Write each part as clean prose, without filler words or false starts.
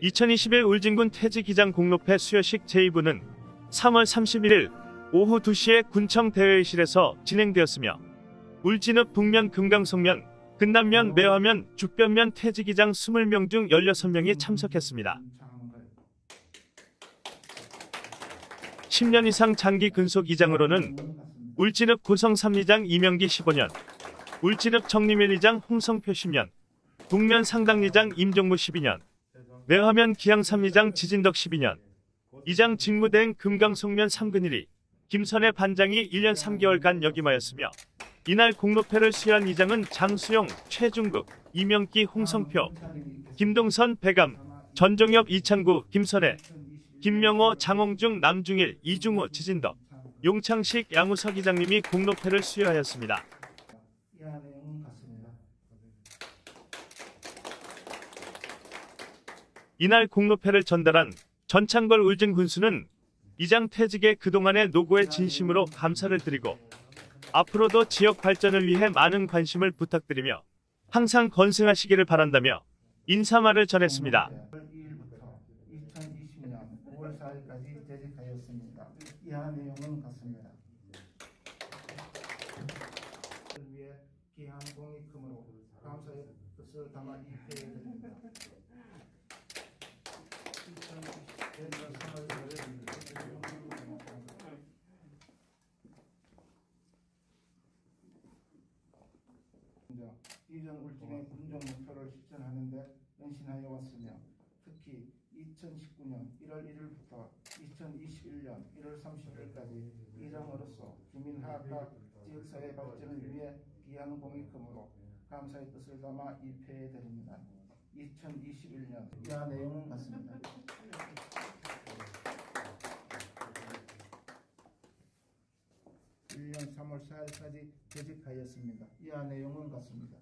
2021 울진군 퇴직기장 공로패 수여식 제2부는 3월 31일 오후 2시에 군청 대회의실에서 진행되었으며 울진읍 북면 금강송면, 근남면, 매화면, 죽변면 퇴직기장 20명 중 16명이 참석했습니다. 10년 이상 장기 근속 이장으로는 울진읍 고성 3리장 임영기 15년, 울진읍 정림 1리장 홍성표 10년, 북면 상당리장 임종무 12년, 매화면 기양 3리장 지진덕 12년, 이장 직무대행 금강송면 3근 1위, 김선혜 반장이 1년 3개월간 역임하였으며 이날 공로패를 수여한 이장은 장수용, 최중극, 임영기, 홍성표, 김동선, 배감, 전종엽, 이창구, 김선혜, 김명호, 장홍중, 남중일, 이중호, 지진덕, 용창식, 양우석 이장님이 공로패를 수여하였습니다. 이날 공로패를 전달한 전창걸 울진 군수는 이장 퇴직에 그동안의 노고에 진심으로 감사를 드리고 앞으로도 지역 발전을 위해 많은 관심을 부탁드리며 항상 건승하시기를 바란다며 인사말을 전했습니다. 이전 울진의 군정 목표를 실천하는 데 헌신하여 왔으며 특히 2019년 1월 1일부터 2021년 1월 30일까지 이장으로서 주민화합과 지역사회 발전을 위해 기여한 공익금으로 감사의 뜻을 담아 입회해드립니다. 2021년 이하 내용은 같습니다. 까지 퇴직하였습니다. 이하 내용은 같습니다.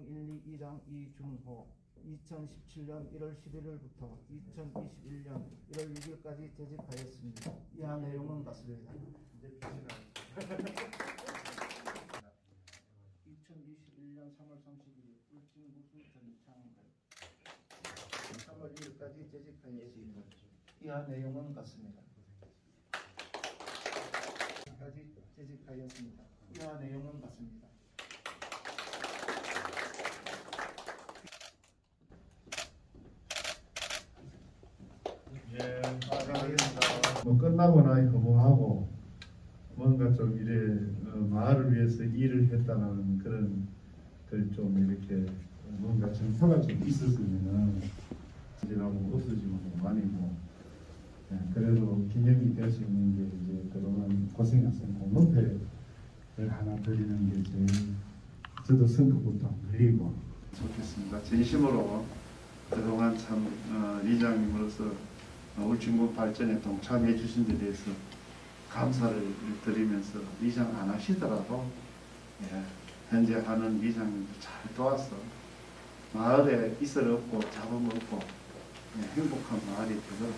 1, 2, 2장 이중호 2017년 1월 11일부터 2021년 1월 6일까지 퇴직하였습니다. 이하 내용은 같습니다. 2021년 3월 31일 울진군 전창걸 3월 1일까지 퇴직하였습니다. 이하 내용은 같습니다. 퇴직하였습니다. 이하 내용은 같습니다. 끝나고 나니 허무하고 뭔가 좀 이래 마을을 위해서 일을 했다는 그런 걸 좀 이렇게 뭔가 정서가 좀 있었으면은 지나고 없어지고 많이 뭐. 네, 그래도 기념이 될 수 있는 게 이제 그동안 고생했던 공로패를 하나 드리는 게 제일 저도 성급부터 안 걸리고 좋겠습니다. 진심으로 그동안 참 이장님으로서 울진군 발전에 동참해 주신 데 대해서 감사를 드리면서 이장 안 하시더라도 예, 현재 하는 이장님도 잘 도와서 마을에 이슬 없고 잡음 없고 예, 행복한 마을이 되도록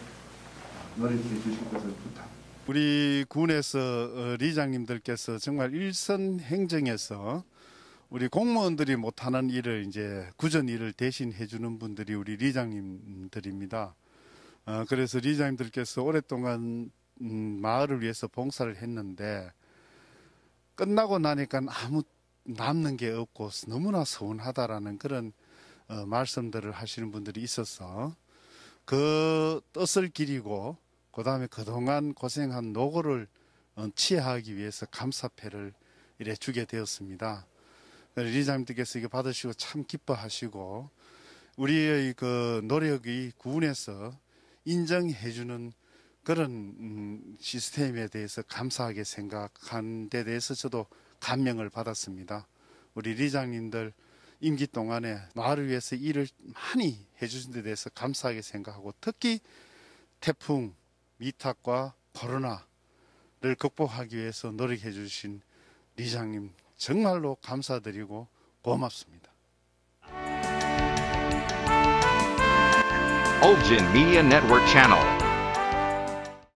우리 군에서 리장님들께서 정말 일선 행정에서 우리 공무원들이 못하는 일을 이제 구전 일을 대신해 주는 분들이 우리 리장님들입니다. 그래서 리장님들께서 오랫동안 마을을 위해서 봉사를 했는데 끝나고 나니까 아무 남는 게 없고 너무나 서운하다라는 그런 말씀들을 하시는 분들이 있어서 그 뜻을 기리고 그 다음에 그동안 고생한 노고를 치하하기 위해서 감사패를 이래 주게 되었습니다. 리장님께서 이게 받으시고 참 기뻐하시고 우리의 그 노력이 군에서 인정해주는 그런 시스템에 대해서 감사하게 생각한 데 대해서 저도 감명을 받았습니다. 우리 리장님들 임기 동안에 마을을 위해서 일을 많이 해주신 데 대해서 감사하게 생각하고 특히 태풍, 미탁과 코로나를 극복하기 위해서 노력해 주신 리장님 정말로 감사드리고 고맙습니다. 울진 미디어 네트워크 채널